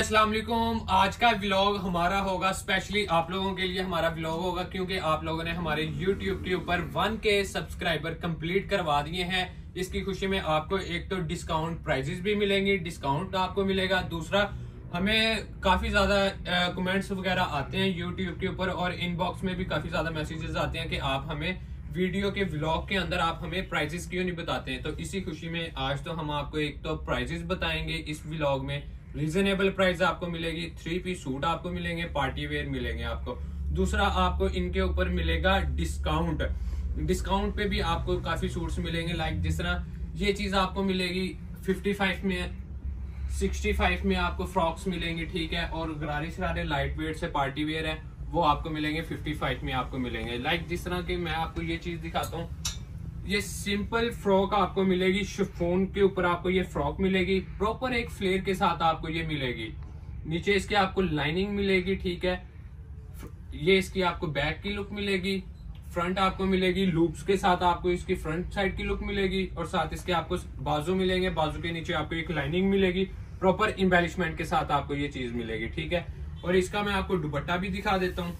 अस्सलाम वालेकुम। आज का व्लॉग हमारा होगा स्पेशली आप लोगों के लिए, हमारा व्लॉग होगा क्योंकि आप लोगों ने हमारे YouTube के ऊपर 1K सब्सक्राइबर कंप्लीट करवा दिए हैं। इसकी खुशी में आपको एक तो डिस्काउंट प्राइजेस भी मिलेंगी, डिस्काउंट आपको मिलेगा। दूसरा, हमें काफी ज्यादा कमेंट्स वगैरह आते हैं YouTube के ऊपर और इनबॉक्स में भी काफी ज्यादा मैसेजेस आते हैं कि आप हमें वीडियो के व्लॉग के अंदर आप हमें प्राइजेस क्यों नहीं बताते हैं। तो इसी खुशी में आज तो हम आपको एक तो प्राइजेस बताएंगे इस व्लॉग में। रीजनेबल प्राइस आपको मिलेगी, 3-पीस सूट आपको मिलेंगे, पार्टी वेयर मिलेंगे आपको। दूसरा, आपको इनके ऊपर मिलेगा डिस्काउंट। डिस्काउंट पे भी आपको काफी सूट्स मिलेंगे। लाइक जिस तरह ये चीज आपको मिलेगी 55 में, 65 में आपको फ्रॉक्स मिलेंगी, ठीक है। और गरारे शरारे लाइट वेट से पार्टी वेयर है वो आपको मिलेंगे 55 में आपको मिलेंगे। लाइक जिस तरह की मैं आपको ये चीज दिखाता हूँ, ये सिंपल फ्रॉक आपको मिलेगी, शिफॉन के ऊपर आपको ये फ्रॉक मिलेगी, प्रॉपर एक फ्लेयर के साथ आपको ये मिलेगी। नीचे इसके आपको लाइनिंग मिलेगी, ठीक है। ये इसकी आपको बैक की लुक मिलेगी, फ्रंट आपको मिलेगी लूप्स के साथ, आपको इसकी फ्रंट साइड की लुक मिलेगी और साथ इसके आपको बाजू मिलेंगे, बाजू के नीचे आपको एक लाइनिंग मिलेगी, प्रॉपर एम्बेलिशमेंट के साथ आपको ये चीज मिलेगी, ठीक है। और इसका मैं आपको दुपट्टा भी दिखा देता हूँ,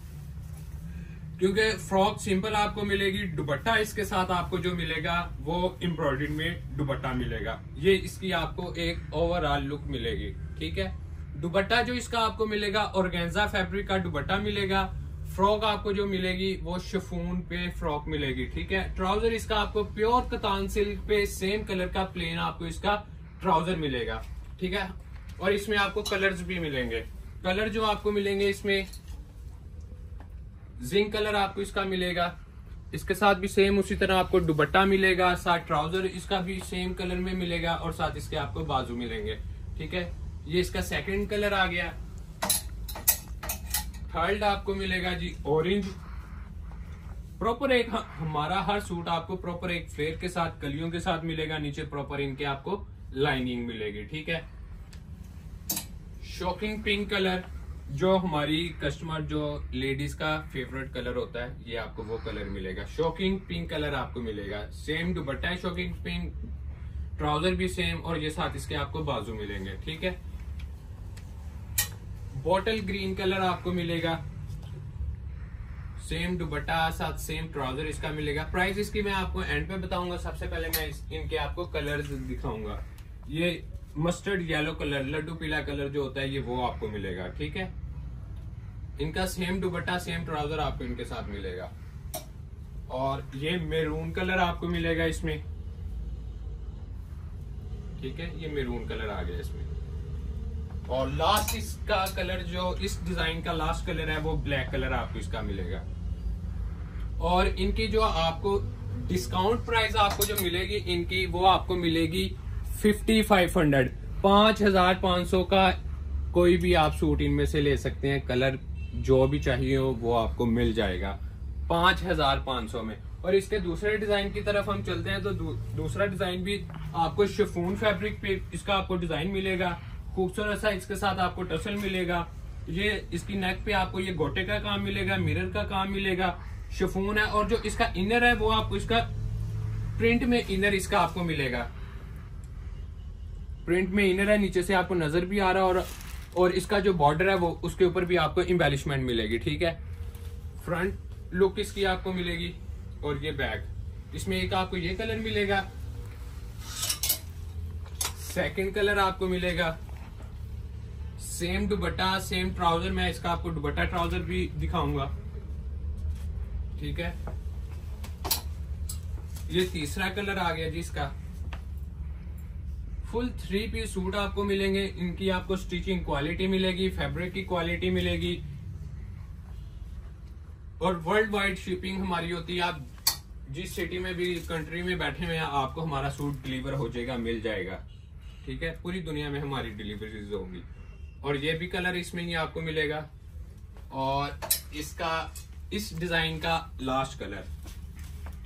क्योंकि फ्रॉक सिंपल आपको मिलेगी, दुपट्टा इसके साथ आपको जो मिलेगा वो एम्ब्रॉयडरी में दुपट्टा मिलेगा। ये इसकी आपको एक ओवरऑल लुक मिलेगी, ठीक है। दुपट्टा जो इसका आपको मिलेगा ऑर्गेन्जा फैब्रिक का दुपट्टा मिलेगा। फ्रॉक आपको जो मिलेगी वो शिफॉन पे फ्रॉक मिलेगी, ठीक है। ट्राउजर इसका आपको प्योर कतान सिल्क पे सेम कलर का प्लेन आपको इसका ट्राउजर मिलेगा, ठीक है। और इसमें आपको कलर्स भी मिलेंगे। कलर जो आपको मिलेंगे इसमें जिंक कलर आपको इसका मिलेगा, इसके साथ भी सेम उसी तरह आपको दुपट्टा मिलेगा, साथ ट्राउजर इसका भी सेम कलर में मिलेगा और साथ इसके आपको बाजू मिलेंगे, ठीक है। ये इसका सेकंड कलर आ गया। थर्ड आपको मिलेगा जी ऑरेंज। प्रॉपर एक हमारा हर सूट आपको प्रॉपर एक फ्लेयर के साथ, कलियों के साथ मिलेगा। नीचे प्रॉपर इनके आपको लाइनिंग मिलेगी, ठीक है। शॉकिंग पिंक कलर जो हमारी कस्टमर जो लेडीज का फेवरेट कलर होता है, ये आपको वो कलर मिलेगा, शॉकिंग पिंक कलर आपको मिलेगा। सेम दुपट्टा है शॉकिंग पिंक, ट्राउजर भी सेम और ये साथ इसके आपको बाजू मिलेंगे, ठीक है। बॉटल ग्रीन कलर आपको मिलेगा, सेम दुपट्टा साथ सेम ट्राउजर इसका मिलेगा। प्राइस इसकी मैं आपको एंड पे बताऊंगा, सबसे पहले मैं इनके आपको कलर्स दिखाऊंगा। ये मस्टर्ड येलो कलर, लड्डू पीला कलर जो होता है, ये वो आपको मिलेगा, ठीक है। इनका सेम दुपट्टा सेम ट्राउजर आपको इनके साथ मिलेगा। और ये मेरून कलर आपको मिलेगा इसमें, ठीक है। ये मेरून कलर आ गया इसमें। और लास्ट इसका कलर जो इस डिजाइन का लास्ट कलर है वो ब्लैक कलर आपको इसका मिलेगा। और इनकी जो आपको डिस्काउंट प्राइस आपको जो मिलेगी इनकी, वो आपको मिलेगी 5500, 5500 का कोई भी आप सूट इनमें से ले सकते हैं। कलर जो भी चाहिए हो वो आपको मिल जाएगा 5500 में। और इसके दूसरे डिजाइन की तरफ हम चलते हैं तो दूसरा डिजाइन भी आपको शिफॉन फैब्रिक पे इसका आपको डिजाइन मिलेगा, खूबसूरत सा इसके साथ आपको टसल मिलेगा। ये इसकी नेक पे आपको ये गोटे का काम मिलेगा, मिरर का काम मिलेगा, शिफॉन है। और जो इसका इनर है वो आपको इसका प्रिंट में इनर इसका आपको मिलेगा, प्रिंट में इनर है, नीचे से आपको नजर भी आ रहा है। और इसका जो बॉर्डर है वो उसके ऊपर भी आपको एम्बेलिशमेंट मिलेगी, ठीक है। फ्रंट लुक इसकी आपको मिलेगी। और ये बैक, इसमें एक आपको ये कलर मिलेगा, सेकंड कलर आपको मिलेगा। सेम दुपट्टा सेम ट्राउजर, मैं इसका आपको दुपट्टा ट्राउजर भी दिखाऊंगा, ठीक है। ये तीसरा कलर आ गया जी इसका। फुल 3-पीस सूट आपको मिलेंगे। इनकी आपको स्टिचिंग क्वालिटी मिलेगी, फैब्रिक की क्वालिटी मिलेगी और वर्ल्ड वाइड शिपिंग हमारी होती है। आप जिस सिटी में भी कंट्री में बैठे हुए हैं आपको हमारा सूट डिलीवर हो जाएगा, मिल जाएगा, ठीक है। पूरी दुनिया में हमारी डिलीवरीज होंगी। और ये भी कलर इसमें ही आपको मिलेगा। और इसका इस डिजाइन का लास्ट कलर,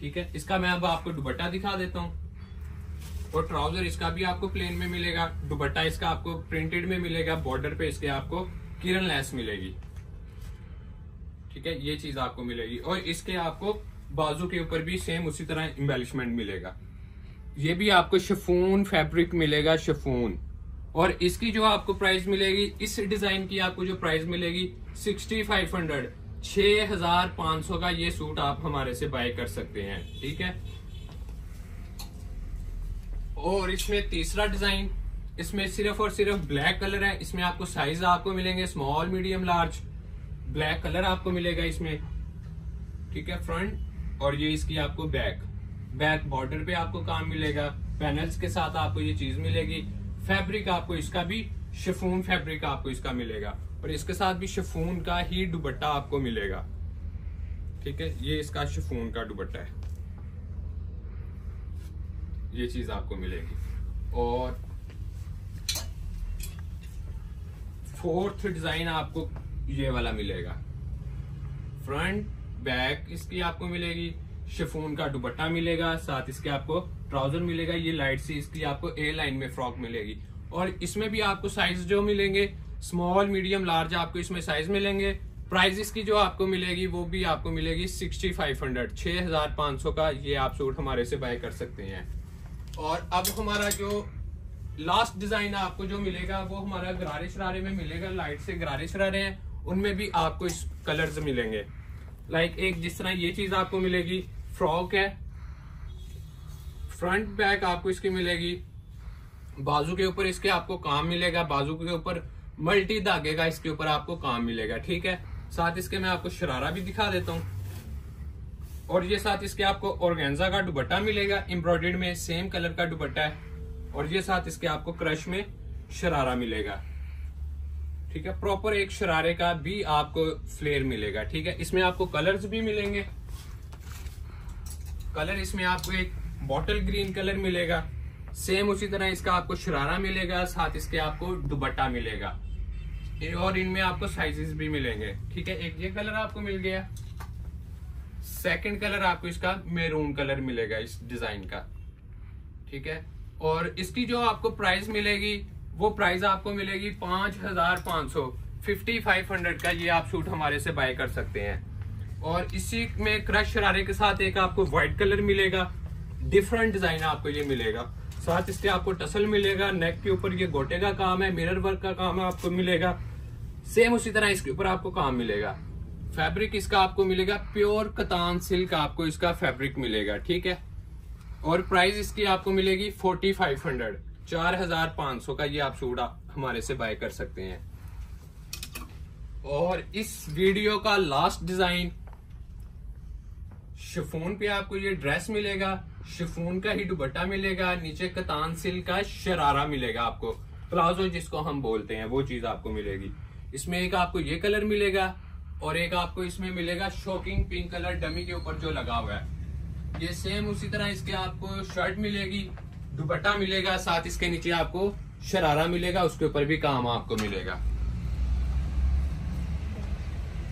ठीक है। इसका मैं अब आपको दुपट्टा दिखा देता हूँ। और ट्राउजर इसका भी आपको प्लेन में मिलेगा, दुपट्टा इसका आपको प्रिंटेड में मिलेगा, बॉर्डर पे इसके आपको किरण लैस मिलेगी, ठीक है। ये चीज आपको मिलेगी। और इसके आपको बाजू के ऊपर भी सेम उसी तरह एम्बेलिशमेंट मिलेगा। ये भी आपको शिफॉन फैब्रिक मिलेगा, शिफॉन और इसकी जो आपको प्राइस मिलेगी, इस डिजाइन की आपको जो प्राइस मिलेगी 6500, 6500 का ये सूट आप हमारे से बाय कर सकते हैं, ठीक है। और इसमें तीसरा डिजाइन, इसमें सिर्फ और सिर्फ ब्लैक कलर है। इसमें आपको साइज आपको मिलेंगे small, medium, large. Black colour आपको मिलेगा इसमें, ठीक है, फ्रंट। और ये इसकी आपको बैक बॉर्डर पे आपको काम मिलेगा, पैनल्स के साथ आपको ये चीज मिलेगी। फैब्रिक आपको इसका भी शिफॉन फैब्रिक आपको इसका मिलेगा, और इसके साथ भी शिफॉन का ही दुपट्टा आपको मिलेगा, ठीक है। ये इसका शिफॉन का दुपट्टा है, ये चीज आपको मिलेगी। और फोर्थ डिजाइन आपको ये वाला मिलेगा, फ्रंट बैक इसकी आपको मिलेगी, शिफॉन का दुपट्टा मिलेगा, साथ इसके आपको ट्राउजर मिलेगा। ये लाइट सी इसकी आपको ए लाइन में फ्रॉक मिलेगी। और इसमें भी आपको साइज जो मिलेंगे स्मॉल, मीडियम, लार्ज, आपको इसमें साइज मिलेंगे। प्राइस इसकी जो आपको मिलेगी वो भी आपको मिलेगी 6500, 6500 का ये आप सूट हमारे से बाय कर सकते हैं। और अब हमारा जो लास्ट डिजाइन आपको जो मिलेगा वो हमारा गरारे शरारे में मिलेगा। लाइट से गरारे शरारे हैं, उनमें भी आपको इस कलर्स मिलेंगे। लाइक एक जिस तरह ये चीज आपको मिलेगी, फ्रॉक है, फ्रंट बैक आपको इसकी मिलेगी। बाजू के ऊपर इसके आपको काम मिलेगा, बाजू के ऊपर मल्टी धागे का इसके ऊपर आपको काम मिलेगा, ठीक है। साथ इसके मैं आपको शरारा भी दिखा देता हूँ। और ये साथ इसके आपको ऑर्गेन्जा का दुपट्टा मिलेगा, एम्ब्रॉयडर्ड में सेम कलर का दुपट्टा है। और ये साथ इसके आपको क्रश में शरारा मिलेगा, ठीक है। प्रॉपर एक शरारे का भी आपको फ्लेयर मिलेगा, ठीक है। इसमें आपको कलर्स भी मिलेंगे। कलर इसमें आपको एक बॉटल ग्रीन कलर मिलेगा, सेम उसी तरह इसका आपको शरारा मिलेगा, साथ इसके आपको दुपट्टा मिलेगा। और इनमें आपको साइजेस भी मिलेंगे, ठीक है। एक ये कलर आपको मिल गया, सेकंड कलर आपको इसका मैरून कलर मिलेगा इस डिजाइन का, ठीक है। और इसकी जो आपको प्राइस मिलेगी वो प्राइस आपको मिलेगी 5500, 5500 का ये आप सूट हमारे से बाय कर सकते हैं। और इसी में क्रश शरारे के साथ एक आपको व्हाइट कलर मिलेगा, डिफरेंट डिजाइन आपको ये मिलेगा। साथ इसके आपको टसल मिलेगा, नेक के ऊपर ये गोटे का काम है, मिरर वर्क का काम आपको मिलेगा, सेम उसी तरह इसके ऊपर आपको काम मिलेगा। फैब्रिक इसका आपको मिलेगा प्योर कतान सिल्क, आपको इसका फैब्रिक मिलेगा, ठीक है। और प्राइस इसकी आपको मिलेगी 4500, 4500 का ये आप सूट हमारे से बाय कर सकते हैं। और इस वीडियो का लास्ट डिजाइन, शिफॉन पे आपको ये ड्रेस मिलेगा, शिफॉन का ही दुपट्टा मिलेगा, नीचे कतान सिल्क का शरारा मिलेगा आपको, प्लाजो जिसको हम बोलते हैं वो चीज आपको मिलेगी। इसमें एक आपको ये कलर मिलेगा, और एक आपको इसमें मिलेगा शॉकिंग पिंक कलर, डमी के ऊपर जो लगा हुआ है। ये सेम उसी तरह इसके आपको शर्ट मिलेगी, दुपट्टा मिलेगा, साथ इसके नीचे आपको शरारा मिलेगा, उसके ऊपर भी काम आपको मिलेगा।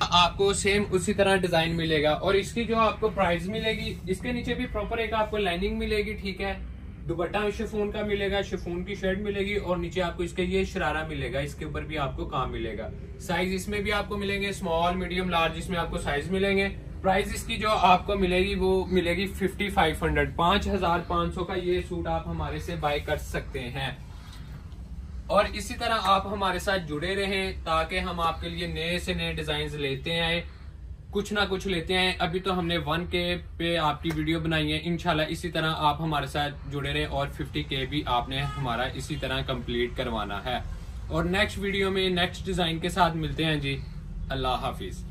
आपको सेम उसी तरह डिजाइन मिलेगा। और इसकी जो आपको प्राइस मिलेगी, इसके नीचे भी प्रॉपर एक आपको लाइनिंग मिलेगी, ठीक है। दुपट्टा शिफॉन का मिलेगा, शिफॉन की शर्ट मिलेगी, और नीचे आपको इसके ये शरारा मिलेगा, इसके ऊपर भी आपको काम मिलेगा। साइज इसमें भी आपको मिलेंगे स्मॉल, मीडियम, लार्ज, इसमें आपको साइज मिलेंगे। प्राइस इसकी जो आपको मिलेगी वो मिलेगी 5500, 5500 का ये सूट आप हमारे से बाय कर सकते हैं। और इसी तरह आप हमारे साथ जुड़े रहें ताकि हम आपके लिए नए से नए डिजाइन लेते आए, कुछ ना कुछ लेते आए। अभी तो हमने 1K पे आपकी वीडियो बनाई है, इंशाल्लाह इसी तरह आप हमारे साथ जुड़े रहें, और 50K भी आपने हमारा इसी तरह कंप्लीट करवाना है। और नेक्स्ट वीडियो में नेक्स्ट डिजाइन के साथ मिलते हैं जी। अल्लाह हाफिज।